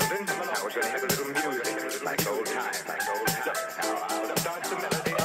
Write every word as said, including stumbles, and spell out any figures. children, I was going to have a little music, like old times, like old times. Now I'll start the melody.